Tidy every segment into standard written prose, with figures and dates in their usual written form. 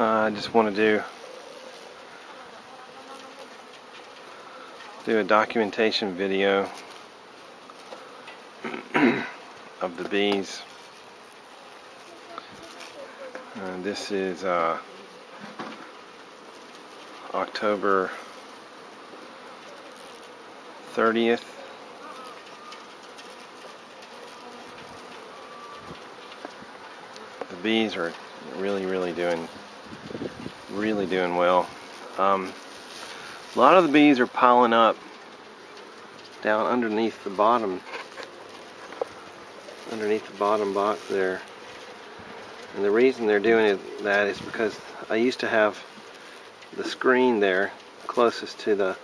I just want to do a documentation video of the bees. This is October 30th. The bees are really doing well. A lot of the bees are piling up down underneath the bottom, box there. And the reason they're doing that is because I used to have the screen there closest to the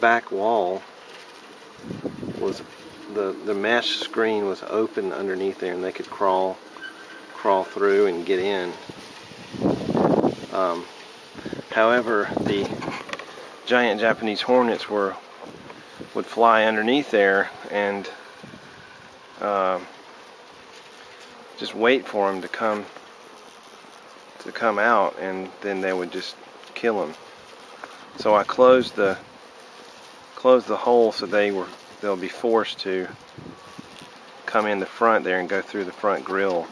back wall. Was the mesh screen was open underneath there, and they could crawl through and get in. However, the giant Japanese hornets would fly underneath there and just wait for them to come out, and then they would just kill them. So I closed the hole so they'll be forced to come in the front there and go through the front grill.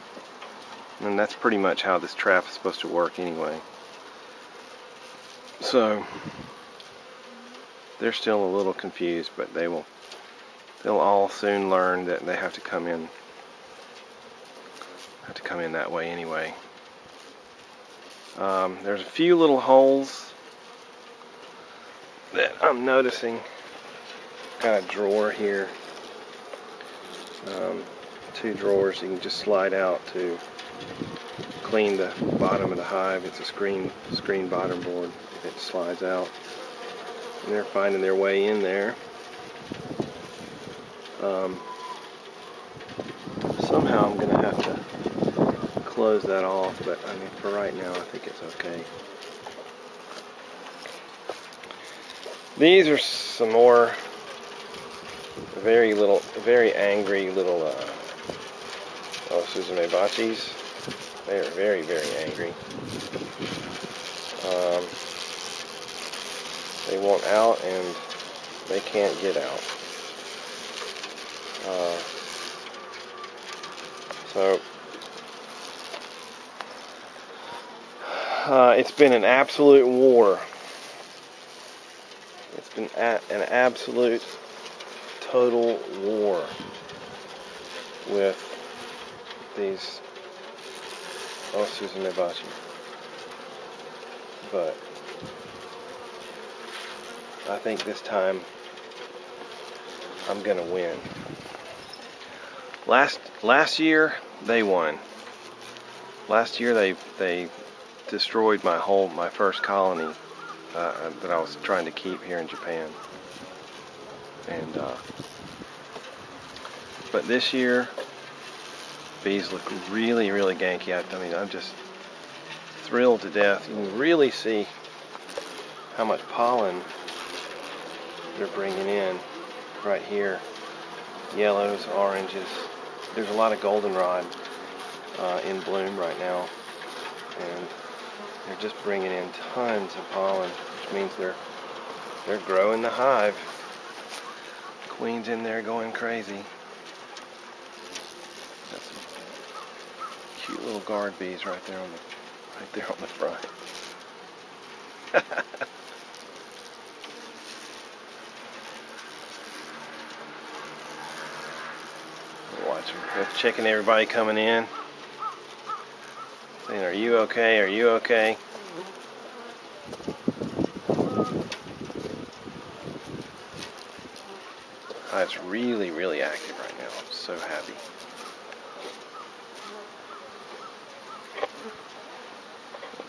And that's pretty much how this trap is supposed to work anyway. So they're still a little confused, but they'll all soon learn that they have to come in that way anyway. There's a few little holes that I'm noticing. Got a drawer here, 2 drawers you can just slide out to clean the bottom of the hive. It's a screen bottom board that slides out, and they're finding their way in there. Somehow I'm going to have to close that off, but I mean, for right now I think it's okay. These are some more very angry little Osuzumebachis. They are very angry. They want out and they can't get out. So it's been an absolute war. It's been an absolute total war with these Osuzumebachi, but I think this time I'm gonna win. Last year they won. Last year they destroyed my first colony that I was trying to keep here in Japan. And but this year bees look really ganky. I mean, I'm just thrilled to death. You can really see how much pollen they're bringing in right here. Yellows, oranges. There's a lot of goldenrod in bloom right now, and they're just bringing in tons of pollen, which means they're growing the hive. Queen's in there going crazy. Cute little guard bees right there on the front. Watch them. They're checking everybody coming in. Saying, "Are you okay? Are you okay?" It's really active right now. I'm so happy.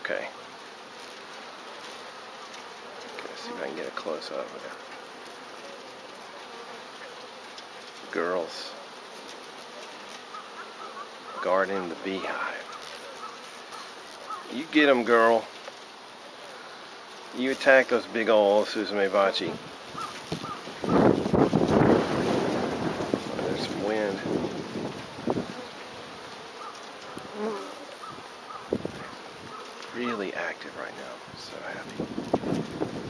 Okay. Let's see if I can get a close up there. Girls guarding the beehive. You get them, girl. You attack those big old Osuzumebachi. There's some wind. really active right now. So happy.